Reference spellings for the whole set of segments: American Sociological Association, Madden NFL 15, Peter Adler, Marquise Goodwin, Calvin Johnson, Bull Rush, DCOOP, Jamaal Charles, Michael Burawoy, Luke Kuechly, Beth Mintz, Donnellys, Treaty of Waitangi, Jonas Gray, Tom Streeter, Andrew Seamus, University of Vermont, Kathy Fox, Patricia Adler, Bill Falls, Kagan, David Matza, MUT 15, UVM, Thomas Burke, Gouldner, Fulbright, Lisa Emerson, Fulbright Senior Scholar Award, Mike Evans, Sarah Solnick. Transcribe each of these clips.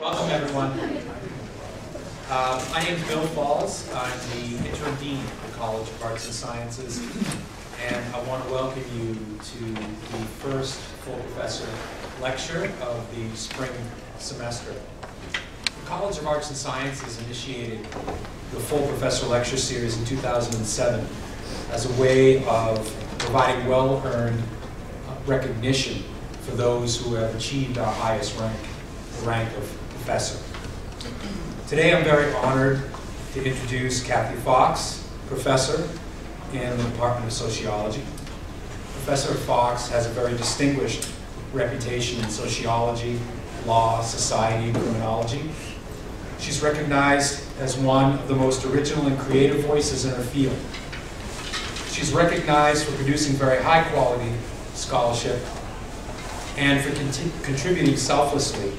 Welcome, everyone. My name is Bill Falls. I'm the interim dean of the College of Arts and Sciences, and I want to welcome you to the first full professor lecture of the spring semester. The College of Arts and Sciences initiated the full professor lecture series in 2007 as a way of providing well-earned recognition for those who have achieved our highest rank, the rank of professor. Today I'm very honored to introduce Kathy Fox, professor in the Department of Sociology. Professor Fox has a very distinguished reputation in sociology, law, society, and criminology. She's recognized as one of the most original and creative voices in her field. She's recognized for producing very high quality scholarship and for contributing selflessly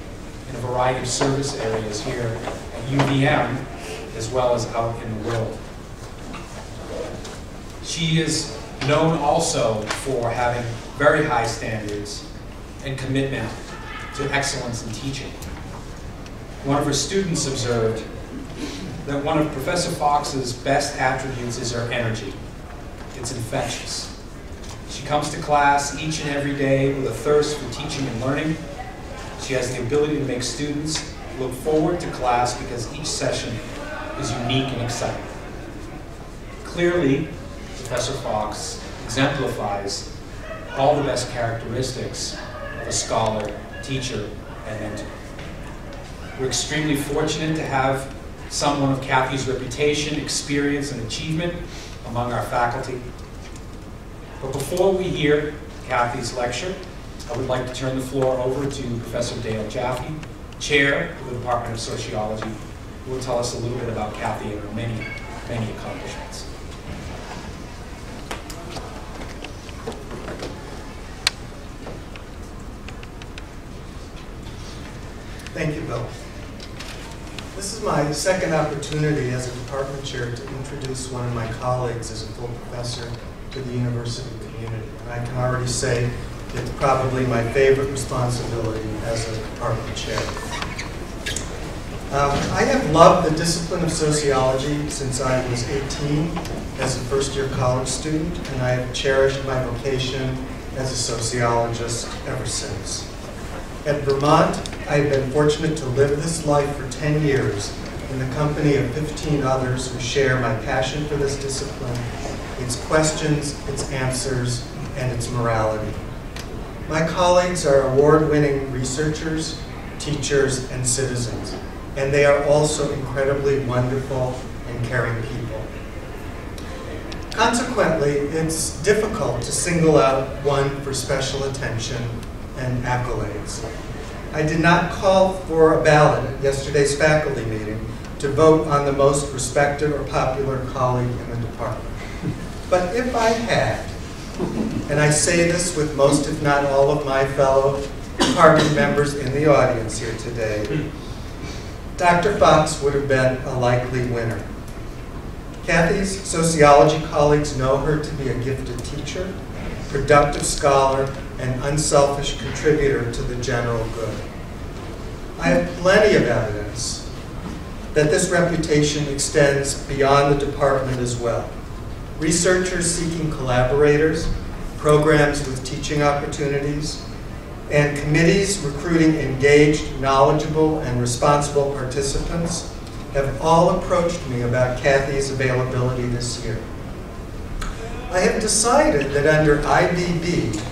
in a variety of service areas here at UVM as well as out in the world. She is known also for having very high standards and commitment to excellence in teaching. One of her students observed that one of Professor Fox's best attributes is her energy. It's infectious. She comes to class each and every day with a thirst for teaching and learning. She has the ability to make students look forward to class because each session is unique and exciting. Clearly, Professor Fox exemplifies all the best characteristics of a scholar, teacher, and mentor. We're extremely fortunate to have someone of Kathy's reputation, experience, and achievement among our faculty. But before we hear Kathy's lecture, I would like to turn the floor over to Professor Dale Jaffe, Chair of the Department of Sociology, who will tell us a little bit about Kathy and her many, many accomplishments. Thank you, Bill. This is my second opportunity as a department chair to introduce one of my colleagues as a full professor to the university community. And I can already say it's probably my favorite responsibility as a department chair. I have loved the discipline of sociology since I was 18 as a first-year college student, and I have cherished my vocation as a sociologist ever since. At Vermont, I have been fortunate to live this life for 10 years in the company of 15 others who share my passion for this discipline, its questions, its answers, and its morality. My colleagues are award-winning researchers, teachers, and citizens, and they are also incredibly wonderful and caring people. Consequently, it's difficult to single out one for special attention and accolades. I did not call for a ballot at yesterday's faculty meeting to vote on the most respected or popular colleague in the department. But if I had, and I say this with most, if not all, of my fellow department members in the audience here today, Dr. Fox would have been a likely winner. Kathy's sociology colleagues know her to be a gifted teacher, productive scholar, and unselfish contributor to the general good. I have plenty of evidence that this reputation extends beyond the department as well. Researchers seeking collaborators, programs with teaching opportunities, and committees recruiting engaged, knowledgeable, and responsible participants have all approached me about Kathy's availability this year. I have decided that under IBB,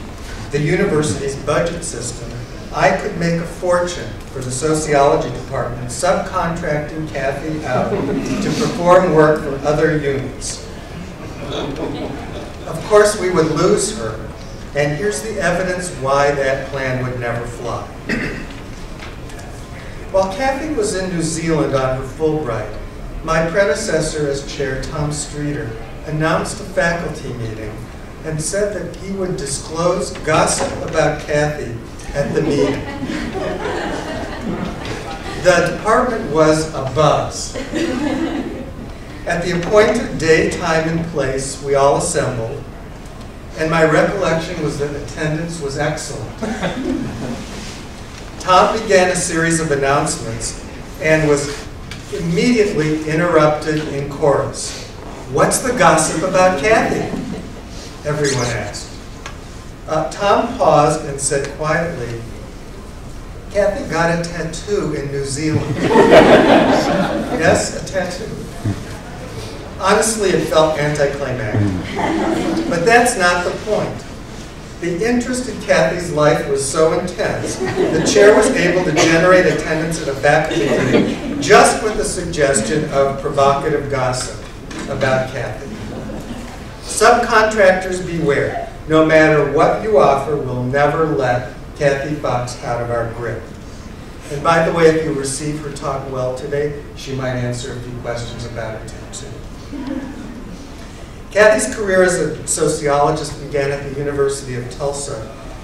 the university's budget system, I could make a fortune for the sociology department subcontracting Kathy out to perform work for other units. Of course, we would lose her, and here's the evidence why that plan would never fly. While Kathy was in New Zealand on her Fulbright, my predecessor as chair, Tom Streeter, announced a faculty meeting and said that he would disclose gossip about Kathy at the meeting. The department was abuzz. At the appointed day, time, and place, we all assembled, and my recollection was that attendance was excellent. Tom began a series of announcements and was immediately interrupted in chorus. "What's the gossip about Kathy?" everyone asked. Tom paused and said quietly, "Kathy got a tattoo in New Zealand." Yes, a tattoo. Honestly, it felt anticlimactic. But that's not the point. The interest in Kathy's life was so intense, the chair was able to generate attendance at a faculty meeting just with the suggestion of provocative gossip about Kathy. Subcontractors beware. No matter what you offer, we'll never let Kathy Fox out of our grip. And by the way, if you receive her talk well today, she might answer a few questions about her tattoo. Kathy's career as a sociologist began at the University of Tulsa,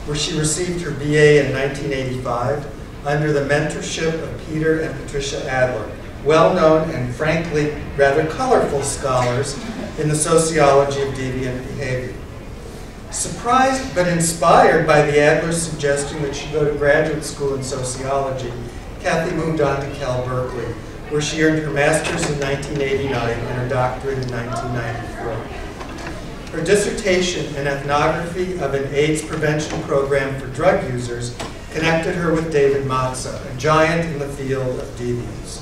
where she received her BA in 1985 under the mentorship of Peter and Patricia Adler, well-known and frankly rather colorful scholars in the sociology of deviant behavior. Surprised but inspired by the Adler's suggestion that she go to graduate school in sociology, Kathy moved on to Cal Berkeley, where she earned her master's in 1989 and her doctorate in 1994. Her dissertation, an ethnography of an AIDS prevention program for drug users, connected her with David Matza, a giant in the field of deviance.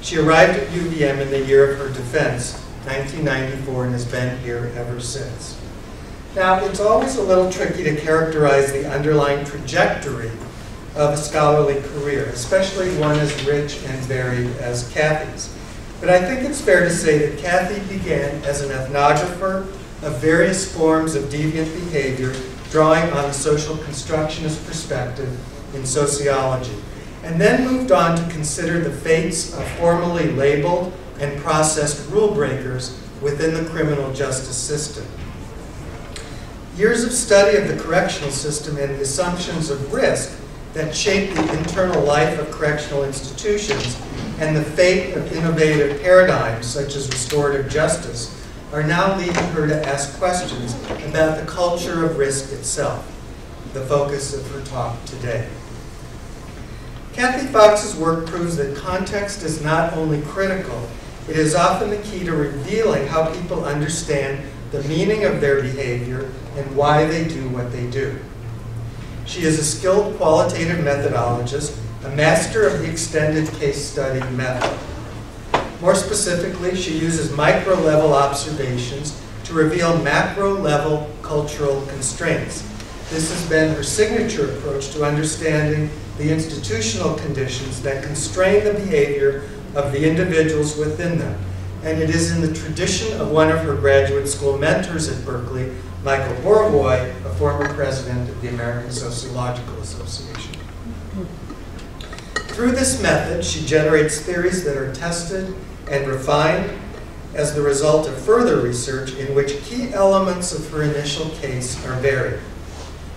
She arrived at UVM in the year of her defense, 1994, and has been here ever since. Now, it's always a little tricky to characterize the underlying trajectory of a scholarly career, especially one as rich and varied as Kathy's. But I think it's fair to say that Kathy began as an ethnographer of various forms of deviant behavior, drawing on a social constructionist perspective in sociology, and then moved on to consider the fates of formally labeled and processed rule breakers within the criminal justice system. Years of study of the correctional system and the assumptions of risk that shape the internal life of correctional institutions and the fate of innovative paradigms such as restorative justice are now leading her to ask questions about the culture of risk itself, the focus of her talk today. Kathy Fox's work proves that context is not only critical, it is often the key to revealing how people understand the meaning of their behavior and why they do what they do. She is a skilled qualitative methodologist, a master of the extended case study method. More specifically, she uses micro-level observations to reveal macro-level cultural constraints. This has been her signature approach to understanding the institutional conditions that constrain the behavior of the individuals within them. And it is in the tradition of one of her graduate school mentors at Berkeley, Michael Burawoy, a former president of the American Sociological Association. Through this method, she generates theories that are tested and refined as the result of further research in which key elements of her initial case are varied.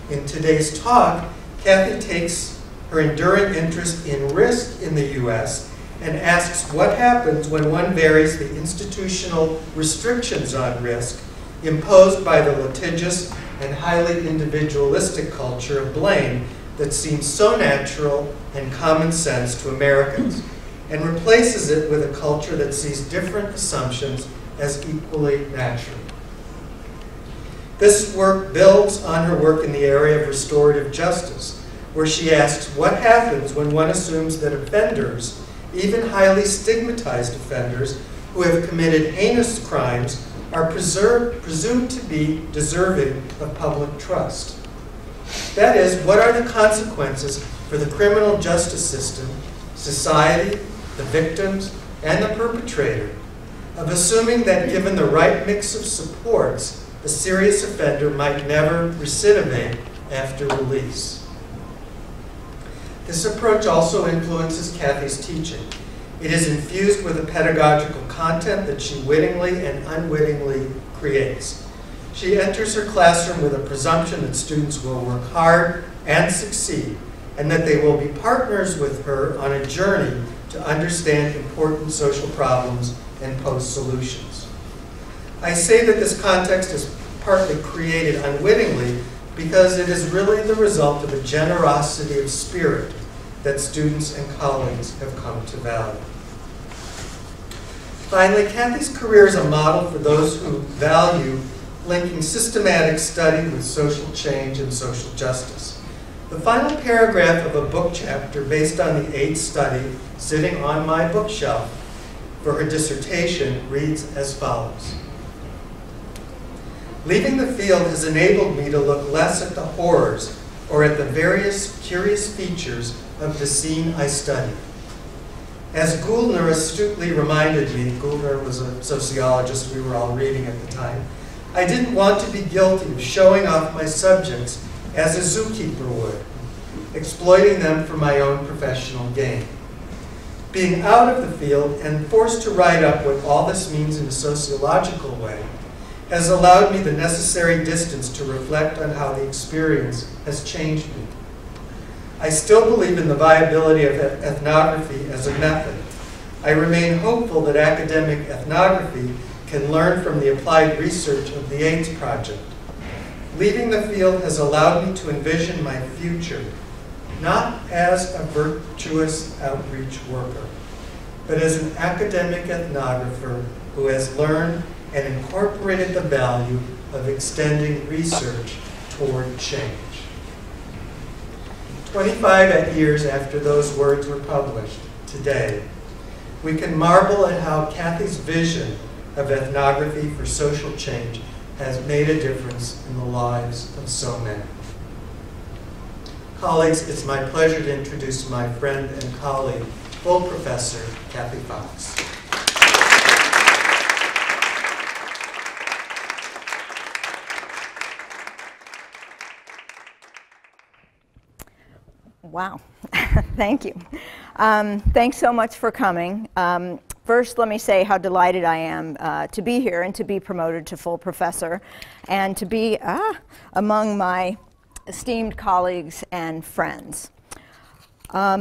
In today's talk, Kathy takes her enduring interest in risk in the U.S. and asks what happens when one varies the institutional restrictions on risk imposed by the litigious and highly individualistic culture of blame that seems so natural and common sense to Americans, and replaces it with a culture that sees different assumptions as equally natural. This work builds on her work in the area of restorative justice, where she asks what happens when one assumes that offenders, even highly stigmatized offenders who have committed heinous crimes, are presumed to be deserving of public trust. That is, what are the consequences for the criminal justice system, society, the victims, and the perpetrator of assuming that given the right mix of supports, a serious offender might never recidivate after release? This approach also influences Kathy's teaching. It is infused with a pedagogical content that she wittingly and unwittingly creates. She enters her classroom with a presumption that students will work hard and succeed, and that they will be partners with her on a journey to understand important social problems and pose solutions. I say that this context is partly created unwittingly because it is really the result of a generosity of spirit that students and colleagues have come to value. Finally, Kathy's career is a model for those who value linking systematic study with social change and social justice. The final paragraph of a book chapter based on the AIDS study sitting on my bookshelf for her dissertation reads as follows. Leaving the field has enabled me to look less at the horrors or at the various curious features of the scene I studied. As Gouldner astutely reminded me, Gouldner was a sociologist we were all reading at the time, I didn't want to be guilty of showing off my subjects as a zookeeper would, exploiting them for my own professional gain. Being out of the field and forced to write up what all this means in a sociological way has allowed me the necessary distance to reflect on how the experience has changed me. I still believe in the viability of ethnography as a method. I remain hopeful that academic ethnography can learn from the applied research of the AIDS Project. Leaving the field has allowed me to envision my future, not as a virtuous outreach worker, but as an academic ethnographer who has learned and incorporated the value of extending research toward change. 25 years after those words were published, today, we can marvel at how Kathy's vision of ethnography for social change has made a difference in the lives of so many. Colleagues, it's my pleasure to introduce my friend and colleague, full professor, Kathy Fox. Wow, thank you. Thanks so much for coming. First, let me say how delighted I am to be here and to be promoted to full professor and to be among my esteemed colleagues and friends. I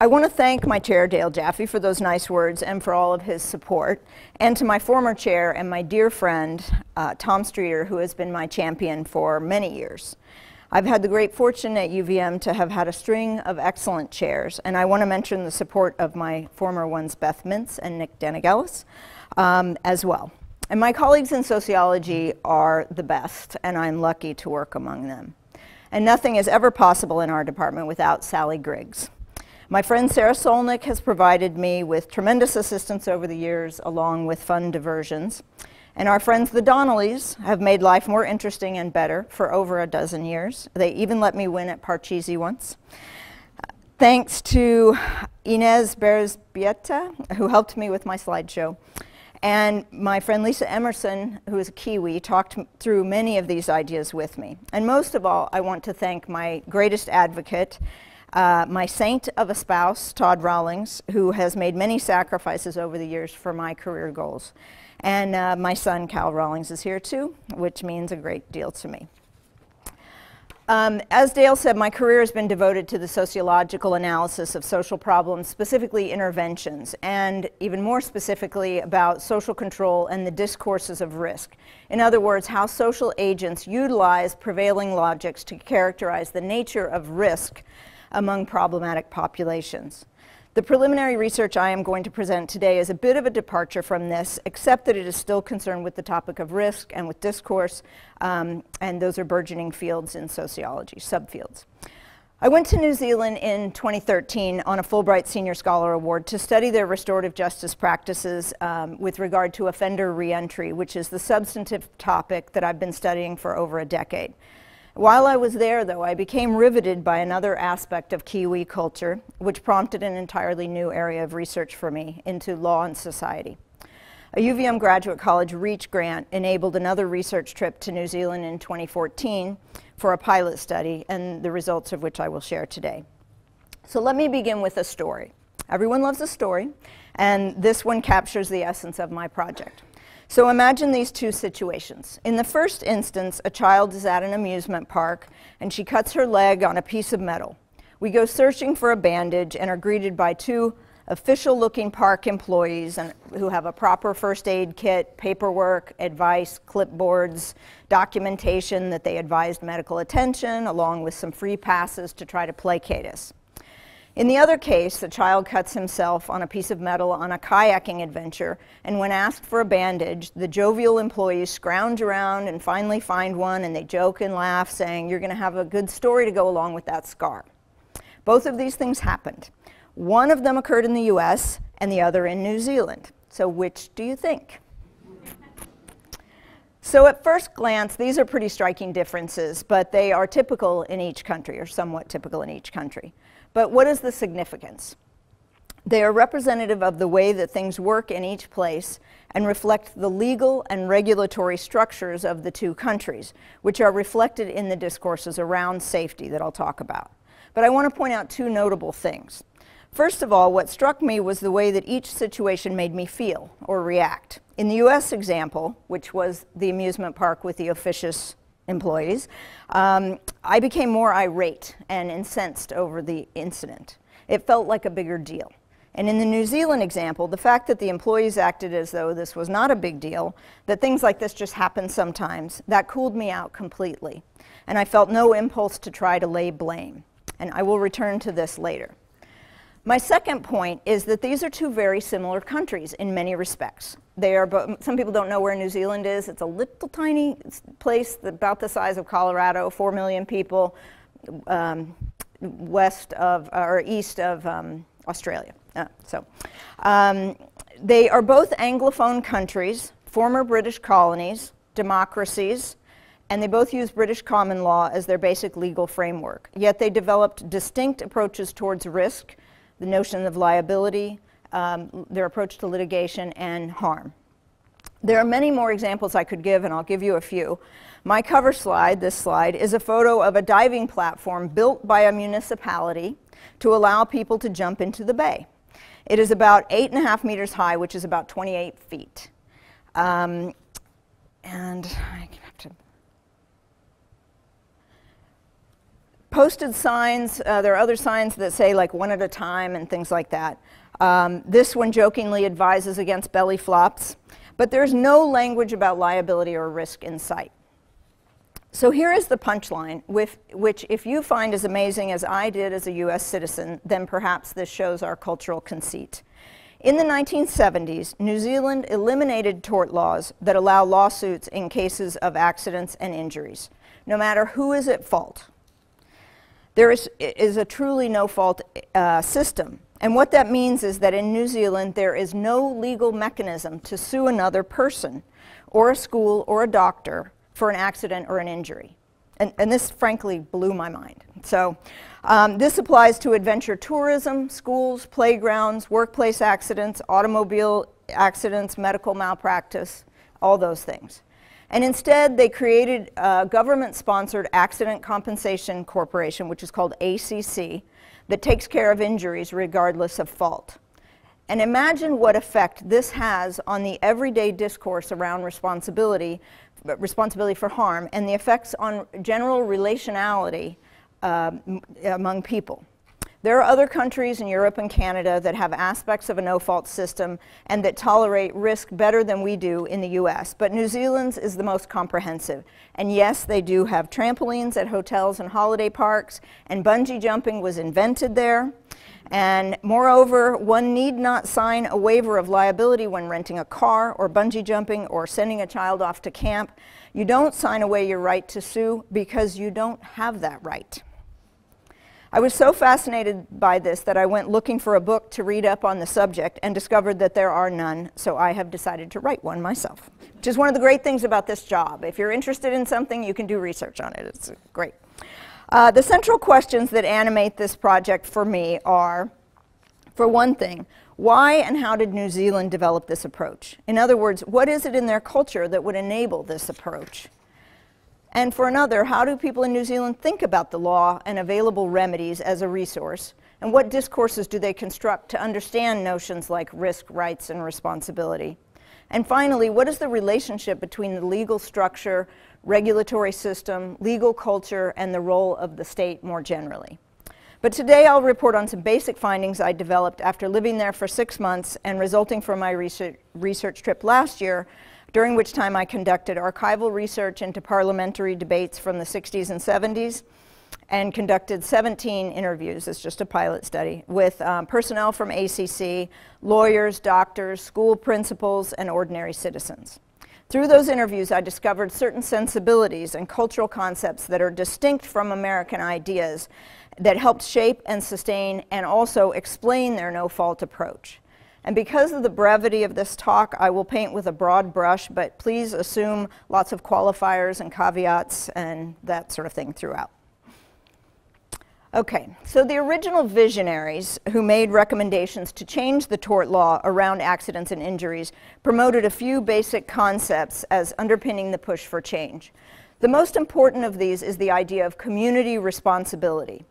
want to thank my chair, Dale Jaffe, for those nice words and for all of his support, and to my former chair and my dear friend, Tom Streeter, who has been my champion for many years. I've had the great fortune at UVM to have had a string of excellent chairs, and I want to mention the support of my former ones, Beth Mintz and Nick Danigalis, as well. And my colleagues in sociology are the best, and I'm lucky to work among them. And nothing is ever possible in our department without Sally Griggs. My friend Sarah Solnick has provided me with tremendous assistance over the years, along with fun diversions. And our friends, the Donnellys, have made life more interesting and better for over a dozen years. They even let me win at Parcheesi once. Thanks to Inez Berzbieta, who helped me with my slideshow, and my friend Lisa Emerson, who is a Kiwi, talked through many of these ideas with me. And most of all, I want to thank my greatest advocate, my saint of a spouse, Todd Rawlings, who has made many sacrifices over the years for my career goals. And my son, Cal Rawlings, is here too, which means a great deal to me. As Dale said, my career has been devoted to the sociological analysis of social problems, specifically interventions, and even more specifically about social control and the discourses of risk. In other words, how social agents utilize prevailing logics to characterize the nature of risk among problematic populations. The preliminary research I am going to present today is a bit of a departure from this, except that it is still concerned with the topic of risk and with discourse, and those are burgeoning fields in sociology, subfields. I went to New Zealand in 2013 on a Fulbright Senior Scholar Award to study their restorative justice practices with regard to offender reentry, which is the substantive topic that I've been studying for over a decade. While I was there, though, I became riveted by another aspect of Kiwi culture, which prompted an entirely new area of research for me into law and society. A UVM Graduate College REACH grant enabled another research trip to New Zealand in 2014 for a pilot study, and the results of which I will share today. So let me begin with a story. Everyone loves a story, and this one captures the essence of my project. So imagine these two situations. In the first instance, a child is at an amusement park and she cuts her leg on a piece of metal. We go searching for a bandage and are greeted by two official-looking park employees who have a proper first aid kit, paperwork, advice, clipboards, documentation that they advised medical attention, along with some free passes to try to placate us. In the other case, the child cuts himself on a piece of metal on a kayaking adventure, and when asked for a bandage, the jovial employees scrounge around and finally find one, and they joke and laugh, saying, "You're going to have a good story to go along with that scar." Both of these things happened. One of them occurred in the US and the other in New Zealand. So which do you think? So at first glance, these are pretty striking differences, but they are typical in each country, or somewhat typical in each country. But what is the significance? They are representative of the way that things work in each place and reflect the legal and regulatory structures of the two countries, which are reflected in the discourses around safety that I'll talk about. But I want to point out two notable things. First of all, what struck me was the way that each situation made me feel or react. In the US example, which was the amusement park with the officious employees, I became more irate and incensed over the incident. It felt like a bigger deal. And in the New Zealand example, the fact that the employees acted as though this was not a big deal, that things like this just happen sometimes, that cooled me out completely. And I felt no impulse to try to lay blame. And I will return to this later. My second point is that these are two very similar countries in many respects. They are, some people don't know where New Zealand is. It's a little tiny place about the size of Colorado, 4 million people, east of Australia. They are both Anglophone countries, former British colonies, democracies, and they both use British common law as their basic legal framework. Yet they developed distinct approaches towards risk, the notion of liability, their approach to litigation, and harm. There are many more examples I could give, and I'll give you a few. My cover slide, this slide, is a photo of a diving platform built by a municipality to allow people to jump into the bay. It is about 8.5 meters high, which is about 28 feet. Posted signs, there are other signs that say like one at a time and things like that. This one jokingly advises against belly flops, but there's no language about liability or risk in sight. So here is the punchline, which if you find as amazing as I did as a US citizen, then perhaps this shows our cultural conceit. In the 1970s, New Zealand eliminated tort laws that allow lawsuits in cases of accidents and injuries, no matter who is at fault. There is a truly no-fault system. And what that means is that in New Zealand, there is no legal mechanism to sue another person or a school or a doctor for an accident or an injury. And this, frankly, blew my mind. So this applies to adventure tourism, schools, playgrounds, workplace accidents, automobile accidents, medical malpractice, all those things. And instead, they created a government-sponsored Accident Compensation Corporation, which is called ACC, that takes care of injuries regardless of fault. And imagine what effect this has on the everyday discourse around responsibility for harm, and the effects on general relationality among people. There are other countries in Europe and Canada that have aspects of a no-fault system and that tolerate risk better than we do in the US, but New Zealand's is the most comprehensive. And yes, they do have trampolines at hotels and holiday parks, and bungee jumping was invented there. And moreover, one need not sign a waiver of liability when renting a car or bungee jumping or sending a child off to camp. You don't sign away your right to sue because you don't have that right. I was so fascinated by this that I went looking for a book to read up on the subject and discovered that there are none, so I have decided to write one myself, which is one of the great things about this job. If you're interested in something, you can do research on it. It's great. The central questions that animate this project for me are, for one thing, why and how did New Zealand develop this approach? In other words, what is it in their culture that would enable this approach? And for another, how do people in New Zealand think about the law and available remedies as a resource? And what discourses do they construct to understand notions like risk, rights, and responsibility? And finally, what is the relationship between the legal structure, regulatory system, legal culture, and the role of the state more generally? But today I'll report on some basic findings I developed after living there for 6 months and resulting from my research trip last year, during which time I conducted archival research into parliamentary debates from the 60s and 70s, and conducted 17 interviews, it's just a pilot study, with personnel from ACC, lawyers, doctors, school principals, and ordinary citizens. Through those interviews, I discovered certain sensibilities and cultural concepts that are distinct from American ideas that helped shape and sustain and also explain their no-fault approach. And because of the brevity of this talk, I will paint with a broad brush, but please assume lots of qualifiers and caveats and that sort of thing throughout. Okay, so the original visionaries who made recommendations to change the tort law around accidents and injuries promoted a few basic concepts as underpinning the push for change. The most important of these is the idea of community responsibility.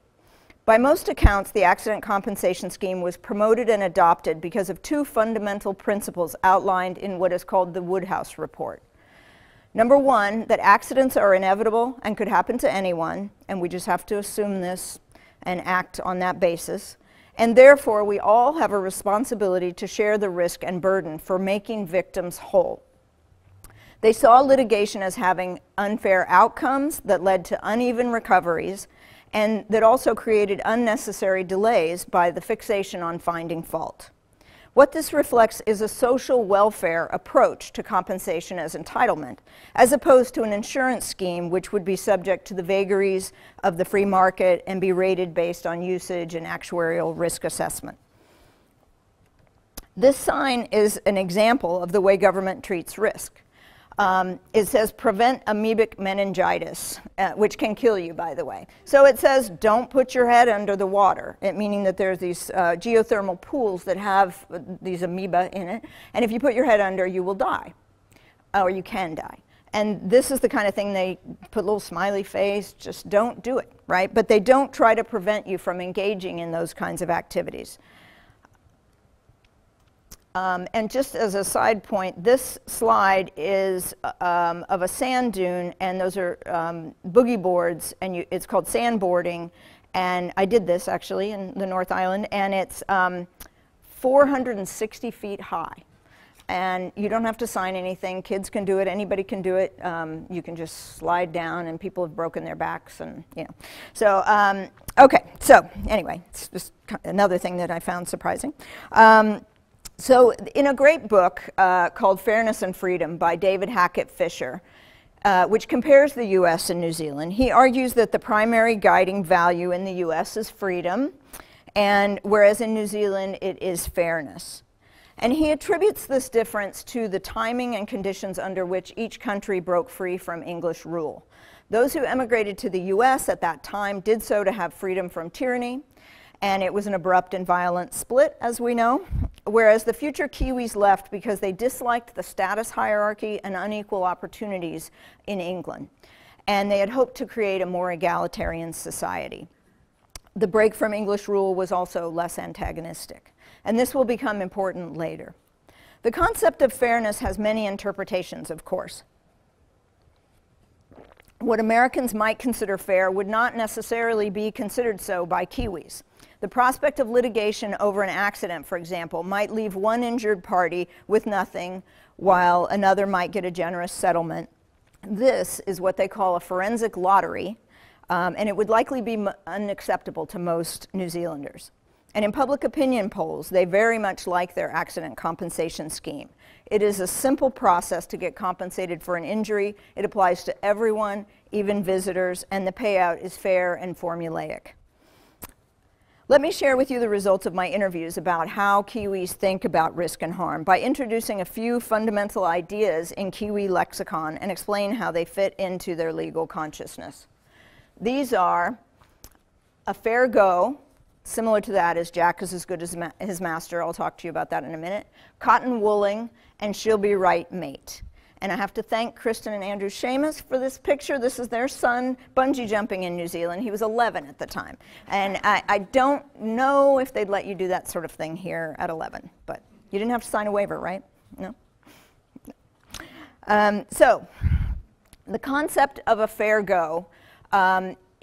By most accounts, the accident compensation scheme was promoted and adopted because of two fundamental principles outlined in what is called the Woodhouse Report. Number one, that accidents are inevitable and could happen to anyone, and we just have to assume this and act on that basis. And therefore, we all have a responsibility to share the risk and burden for making victims whole. They saw litigation as having unfair outcomes that led to uneven recoveries, and that also created unnecessary delays by the fixation on finding fault. What this reflects is a social welfare approach to compensation as entitlement, as opposed to an insurance scheme which would be subject to the vagaries of the free market and be rated based on usage and actuarial risk assessment. This sign is an example of the way government treats risk. It says prevent amoebic meningitis, which can kill you, by the way. So it says don't put your head under the water, meaning that there's these geothermal pools that have these amoeba in it, and if you put your head under, you will die, or you can die. And this is the kind of thing they put a little smiley face, just don't do it, right? But they don't try to prevent you from engaging in those kinds of activities. And just as a side point, this slide is of a sand dune, and those are boogie boards, and it's called sandboarding. And I did this actually in the North Island, and it's 460 feet high. And you don't have to sign anything. Kids can do it. Anybody can do it. You can just slide down, and people have broken their backs, and you know. So okay. So anyway, it's just another thing that I found surprising. So in a great book called Fairness and Freedom by David Hackett Fisher, which compares the US and New Zealand, he argues that the primary guiding value in the US is freedom, and whereas in New Zealand it is fairness. And he attributes this difference to the timing and conditions under which each country broke free from English rule. Those who emigrated to the US at that time did so to have freedom from tyranny, and it was an abrupt and violent split, as we know, whereas the future Kiwis left because they disliked the status hierarchy and unequal opportunities in England, and they had hoped to create a more egalitarian society. The break from English rule was also less antagonistic, and this will become important later. The concept of fairness has many interpretations, of course. What Americans might consider fair would not necessarily be considered so by Kiwis. The prospect of litigation over an accident, for example, might leave one injured party with nothing, while another might get a generous settlement. This is what they call a forensic lottery, and it would likely be unacceptable to most New Zealanders. And in public opinion polls, they very much like their accident compensation scheme. It is a simple process to get compensated for an injury. It applies to everyone, even visitors, and the payout is fair and formulaic. Let me share with you the results of my interviews about how Kiwis think about risk and harm by introducing a few fundamental ideas in Kiwi lexicon and explain how they fit into their legal consciousness. These are a fair go, similar to that is Jack is as good as his master, I'll talk to you about that in a minute, cotton wooling, and she'll be right mate. And I have to thank Kristen and Andrew Seamus for this picture. This is their son bungee jumping in New Zealand. He was 11 at the time. And I don't know if they'd let you do that sort of thing here at 11, but you didn't have to sign a waiver, right? No? So the concept of a fair go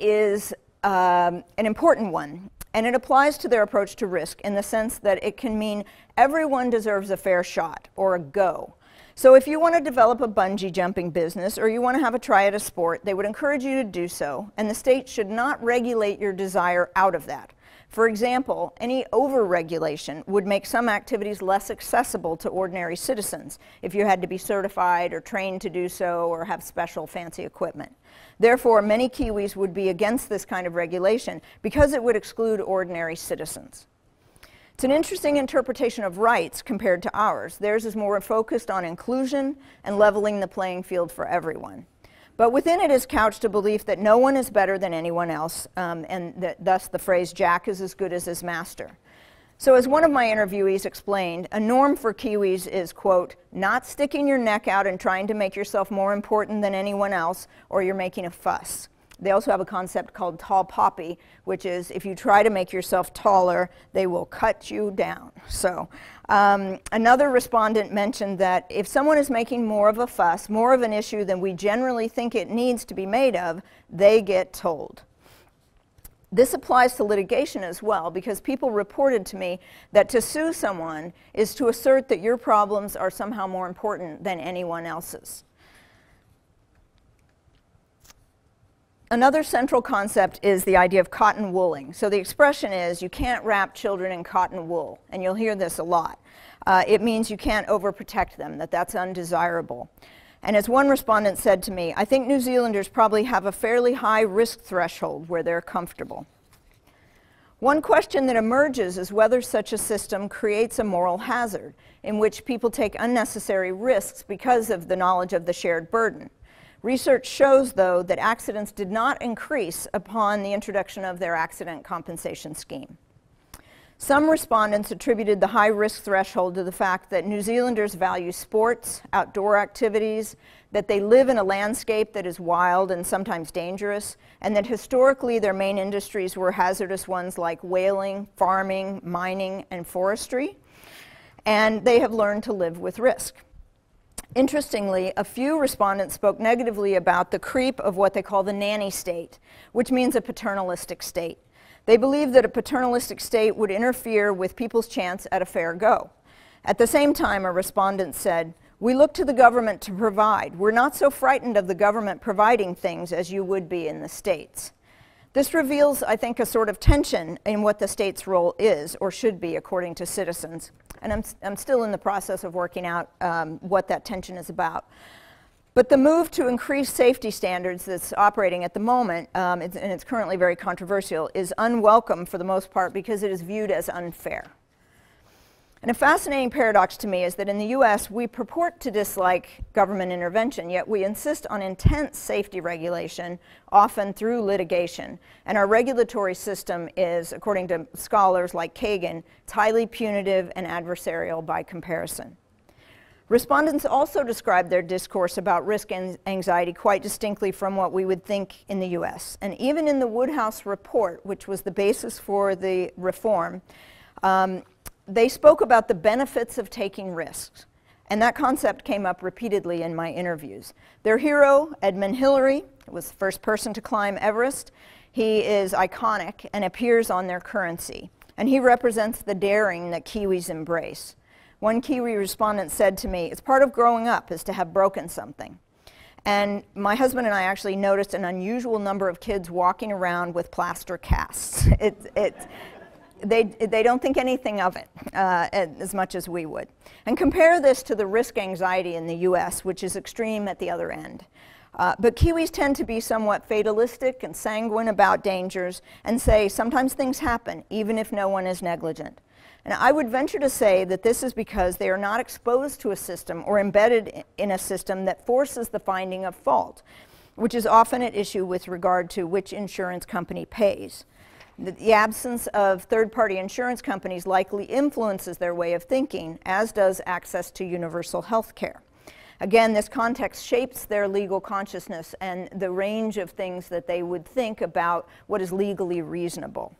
is an important one. And it applies to their approach to risk in the sense that it can mean everyone deserves a fair shot or a go. So if you want to develop a bungee jumping business or you want to have a try at a sport, they would encourage you to do so, and the state should not regulate your desire out of that. For example, any over-regulation would make some activities less accessible to ordinary citizens if you had to be certified or trained to do so or have special fancy equipment. Therefore, many Kiwis would be against this kind of regulation because it would exclude ordinary citizens. It's an interesting interpretation of rights compared to ours. Theirs is more focused on inclusion and leveling the playing field for everyone. But within it is couched a belief that no one is better than anyone else, and that thus the phrase, Jack is as good as his master. So as one of my interviewees explained, a norm for Kiwis is, quote, not sticking your neck out and trying to make yourself more important than anyone else, or you're making a fuss. They also have a concept called tall poppy, which is if you try to make yourself taller, they will cut you down. So another respondent mentioned that if someone is making more of a fuss, more of an issue than we generally think it needs to be made of, they get told. This applies to litigation as well, because people reported to me that to sue someone is to assert that your problems are somehow more important than anyone else's. Another central concept is the idea of cotton wooling. So the expression is, you can't wrap children in cotton wool, and you'll hear this a lot. It means you can't overprotect them, that's undesirable. And as one respondent said to me, I think New Zealanders probably have a fairly high risk threshold where they're comfortable. One question that emerges is whether such a system creates a moral hazard in which people take unnecessary risks because of the knowledge of the shared burden. Research shows, though, that accidents did not increase upon the introduction of their accident compensation scheme. Some respondents attributed the high risk threshold to the fact that New Zealanders value sports, outdoor activities, that they live in a landscape that is wild and sometimes dangerous, and that historically their main industries were hazardous ones like whaling, farming, mining, and forestry, and they have learned to live with risk. Interestingly, a few respondents spoke negatively about the creep of what they call the nanny state, which means a paternalistic state. They believe that a paternalistic state would interfere with people's chance at a fair go. At the same time, a respondent said, "We look to the government to provide. We're not so frightened of the government providing things as you would be in the states." This reveals, I think, a sort of tension in what the state's role is, or should be, according to citizens. And I'm still in the process of working out what that tension is about. But the move to increase safety standards that's operating at the moment, and it's currently very controversial, is unwelcome for the most part because it is viewed as unfair. And a fascinating paradox to me is that in the US, we purport to dislike government intervention, yet we insist on intense safety regulation, often through litigation. And our regulatory system is, according to scholars like Kagan, it's highly punitive and adversarial by comparison. Respondents also described their discourse about risk and anxiety quite distinctly from what we would think in the US. And even in the Woodhouse Report, which was the basis for the reform, they spoke about the benefits of taking risks, and that concept came up repeatedly in my interviews. Their hero, Edmund Hillary, was the first person to climb Everest. He is iconic and appears on their currency, and he represents the daring that Kiwis embrace. One Kiwi respondent said to me, "It's part of growing up is to have broken something." And my husband and I actually noticed an unusual number of kids walking around with plaster casts. They don't think anything of it as much as we would. And compare this to the risk anxiety in the US, which is extreme at the other end. But Kiwis tend to be somewhat fatalistic and sanguine about dangers and say sometimes things happen even if no one is negligent. And I would venture to say that this is because they are not exposed to a system or embedded in a system that forces the finding of fault, which is often at issue with regard to which insurance company pays. The absence of third-party insurance companies likely influences their way of thinking, as does access to universal health care. Again, this context shapes their legal consciousness and the range of things that they would think about what is legally reasonable.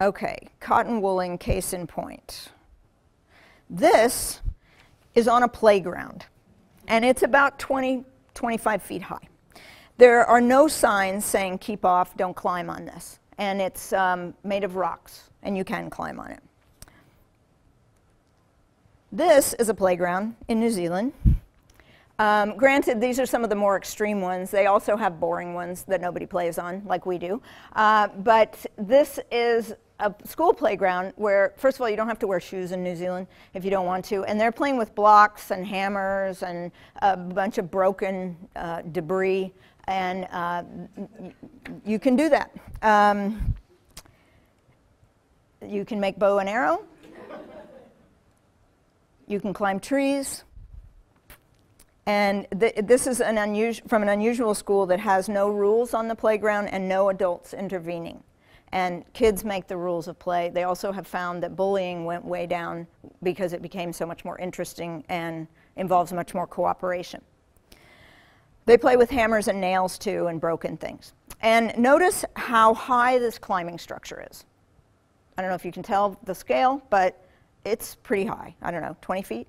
Okay, cotton wooling case in point. This is on a playground, and it's about 25 feet high. There are no signs saying, keep off, don't climb on this. And it's made of rocks, and you can climb on it. This is a playground in New Zealand. Granted, these are some of the more extreme ones. They also have boring ones that nobody plays on, like we do. But this is a school playground where, first of all, you don't have to wear shoes in New Zealand if you don't want to. And they're playing with blocks and hammers and a bunch of broken debris. And you can do that. You can make bow and arrow. You can climb trees. And this is from an unusual school that has no rules on the playground and no adults intervening. And kids make the rules of play. They also have found that bullying went way down because it became so much more interesting and involves much more cooperation. They play with hammers and nails, too, and broken things. And notice how high this climbing structure is. I don't know if you can tell the scale, but it's pretty high. I don't know, 20 feet?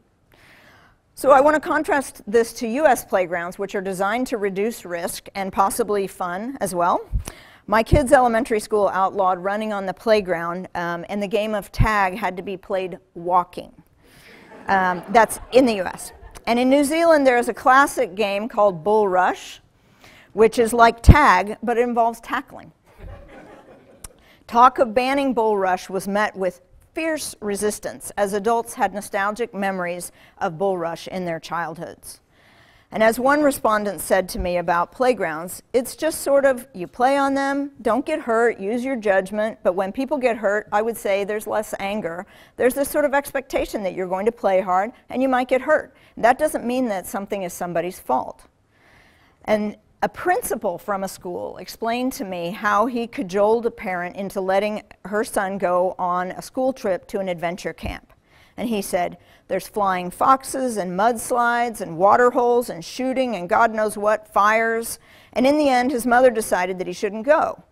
So I want to contrast this to US playgrounds, which are designed to reduce risk and possibly fun as well. My kids' elementary school outlawed running on the playground, and the game of tag had to be played walking. That's in the US. And in New Zealand, there is a classic game called Bull Rush, which is like tag, but it involves tackling. Talk of banning Bull Rush was met with fierce resistance, as adults had nostalgic memories of Bull Rush in their childhoods. And as one respondent said to me about playgrounds, it's just sort of, you play on them, don't get hurt, use your judgment, but when people get hurt, I would say there's less anger. There's this sort of expectation that you're going to play hard and you might get hurt. That doesn't mean that something is somebody's fault. And a principal from a school explained to me how he cajoled a parent into letting her son go on a school trip to an adventure camp. And he said, there's flying foxes and mudslides and water holes and shooting and God knows what, fires. And in the end, his mother decided that he shouldn't go.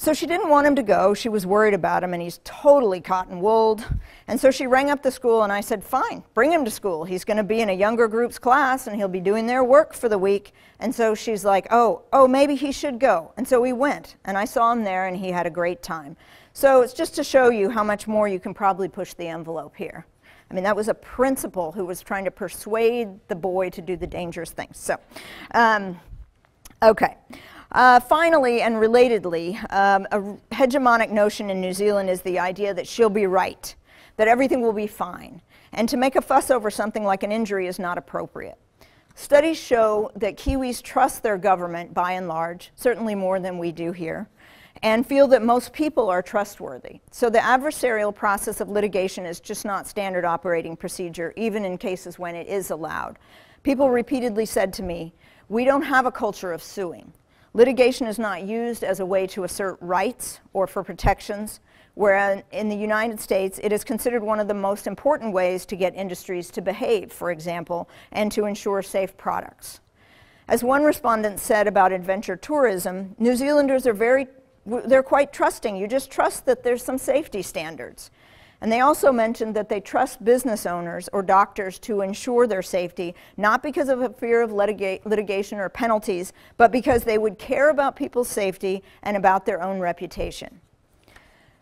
So she didn't want him to go. She was worried about him, and he's totally cotton-wooled. And so she rang up the school, and I said, fine, bring him to school. He's going to be in a younger group's class, and he'll be doing their work for the week. And so she's like, oh, maybe he should go. And so we went, and I saw him there, and he had a great time. So it's just to show you how much more you can probably push the envelope here. I mean, that was a principal who was trying to persuade the boy to do the dangerous things. So, okay. Finally, and relatedly, a hegemonic notion in New Zealand is the idea that she'll be right, that everything will be fine, and to make a fuss over something like an injury is not appropriate. Studies show that Kiwis trust their government by and large, certainly more than we do here, and feel that most people are trustworthy. So the adversarial process of litigation is just not standard operating procedure, even in cases when it is allowed. People repeatedly said to me, we don't have a culture of suing. Litigation is not used as a way to assert rights or for protections, whereas in the United States, it is considered one of the most important ways to get industries to behave, for example, and to ensure safe products. As one respondent said about adventure tourism, New Zealanders are they're quite trusting. You just trust that there's some safety standards. And they also mentioned that they trust business owners or doctors to ensure their safety, not because of a fear of litigation or penalties, but because they would care about people's safety and about their own reputation.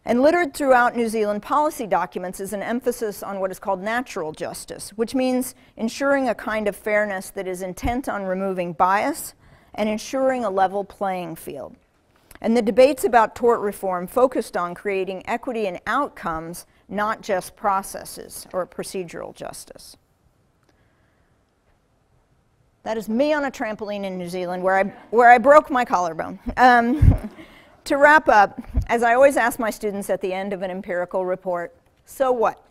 And littered throughout New Zealand policy documents is an emphasis on what is called natural justice, which means ensuring a kind of fairness that is intent on removing bias and ensuring a level playing field. And the debates about tort reform focused on creating equity in outcomes, not just processes or procedural justice. That is me on a trampoline in New Zealand where I broke my collarbone. To wrap up, as I always ask my students at the end of an empirical report, so what?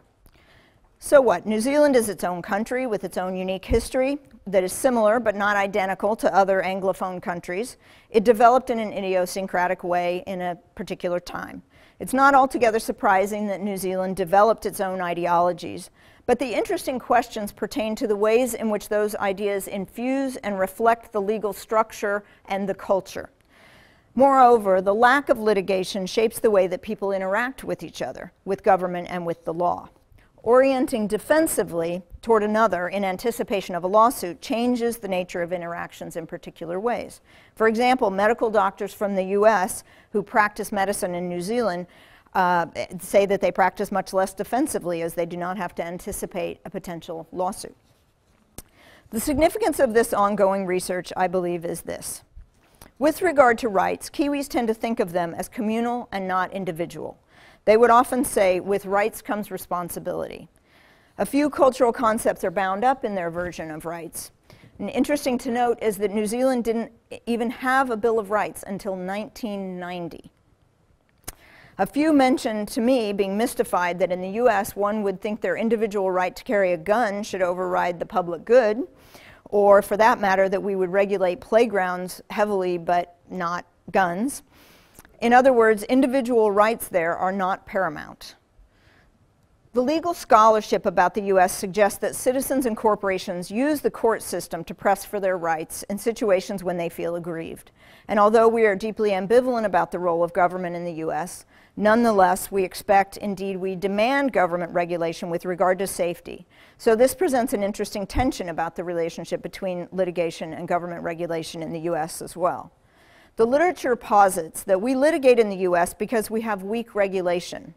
So what? New Zealand is its own country with its own unique history that is similar but not identical to other Anglophone countries. It developed in an idiosyncratic way in a particular time. It's not altogether surprising that New Zealand developed its own ideologies, but the interesting questions pertain to the ways in which those ideas infuse and reflect the legal structure and the culture. Moreover, the lack of litigation shapes the way that people interact with each other, with government and with the law. Orienting defensively toward another in anticipation of a lawsuit changes the nature of interactions in particular ways. For example, medical doctors from the US who practice medicine in New Zealand say that they practice much less defensively as they do not have to anticipate a potential lawsuit. The significance of this ongoing research, I believe, is this. With regard to rights, Kiwis tend to think of them as communal and not individual. They would often say, with rights comes responsibility. A few cultural concepts are bound up in their version of rights. And interesting to note is that New Zealand didn't even have a Bill of Rights until 1990. A few mentioned to me being mystified that in the US one would think their individual right to carry a gun should override the public good, or for that matter that we would regulate playgrounds heavily but not guns. In other words, individual rights there are not paramount. The legal scholarship about the US suggests that citizens and corporations use the court system to press for their rights in situations when they feel aggrieved. And although we are deeply ambivalent about the role of government in the US, nonetheless, we expect, indeed, we demand government regulation with regard to safety. So this presents an interesting tension about the relationship between litigation and government regulation in the US as well. The literature posits that we litigate in the US because we have weak regulation,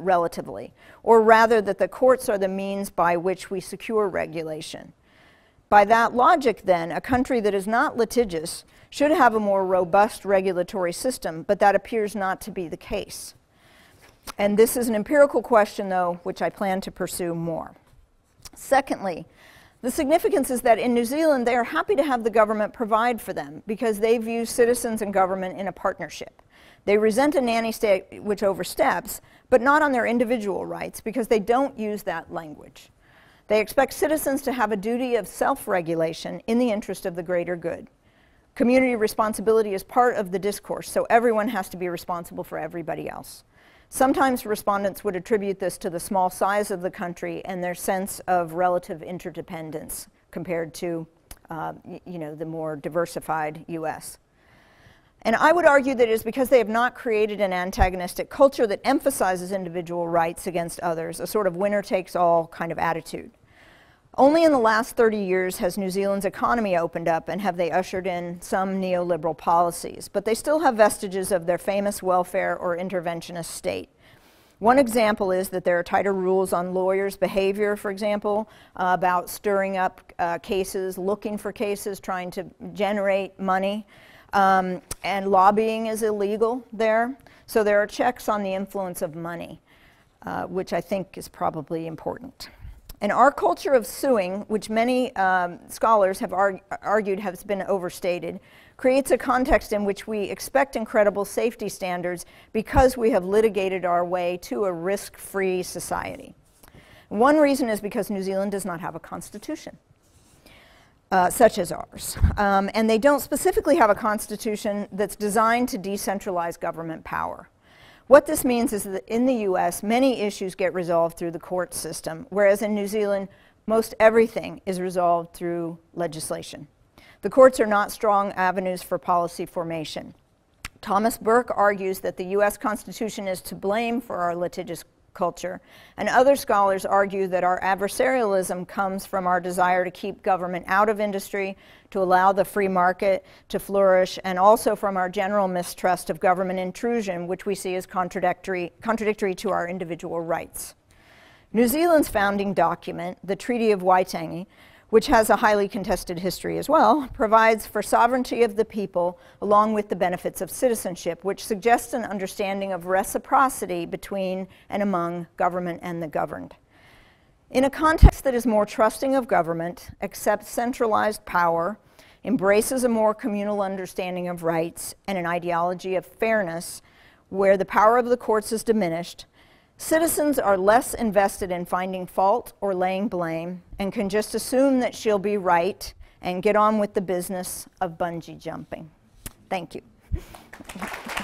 relatively, or rather that the courts are the means by which we secure regulation. By that logic, then, a country that is not litigious should have a more robust regulatory system, but that appears not to be the case. And this is an empirical question, though, which I plan to pursue more. Secondly, the significance is that in New Zealand, they are happy to have the government provide for them because they view citizens and government in a partnership. They resent a nanny state which oversteps, but not on their individual rights because they don't use that language. They expect citizens to have a duty of self-regulation in the interest of the greater good. Community responsibility is part of the discourse, so everyone has to be responsible for everybody else. Sometimes respondents would attribute this to the small size of the country and their sense of relative interdependence compared to the more diversified US. And I would argue that it is because they have not created an antagonistic culture that emphasizes individual rights against others, a sort of winner-takes-all kind of attitude. Only in the last 30 years has New Zealand's economy opened up and have they ushered in some neoliberal policies, but they still have vestiges of their famous welfare or interventionist state. One example is that there are tighter rules on lawyers' behavior, for example, about stirring up cases, looking for cases, trying to generate money, and lobbying is illegal there. So there are checks on the influence of money, which I think is probably important. And our culture of suing, which many scholars have argued has been overstated, creates a context in which we expect incredible safety standards because we have litigated our way to a risk-free society. One reason is because New Zealand does not have a constitution, such as ours. And they don't specifically have a constitution that's designed to decentralize government power. What this means is that in the US, many issues get resolved through the court system, whereas in New Zealand, most everything is resolved through legislation. The courts are not strong avenues for policy formation. Thomas Burke argues that the US Constitution is to blame for our litigious culture, and other scholars argue that our adversarialism comes from our desire to keep government out of industry, to allow the free market to flourish, and also from our general mistrust of government intrusion, which we see as contradictory to our individual rights. New Zealand's founding document, the Treaty of Waitangi, which has a highly contested history as well, provides for sovereignty of the people along with the benefits of citizenship, which suggests an understanding of reciprocity between and among government and the governed. In a context that is more trusting of government, accepts centralized power, embraces a more communal understanding of rights and an ideology of fairness, where the power of the courts is diminished, citizens are less invested in finding fault or laying blame and can just assume that she'll be right and get on with the business of bungee jumping. Thank you.